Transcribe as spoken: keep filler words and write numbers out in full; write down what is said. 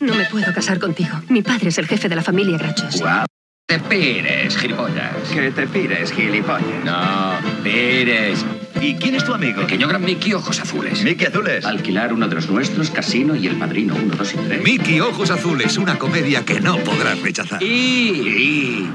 No me puedo casar contigo. Mi padre es el jefe de la familia Grachos. Guau. Te pires, gilipollas. Que te pires, gilipollas. No, pires. ¿Y quién es tu amigo? Pequeño gran Mickey Ojos Azules. Mickey Azules. Alquilar uno de los nuestros, Casino y El Padrino uno, dos y tres. Mickey Ojos Azules, una comedia que no podrás rechazar. Y... y...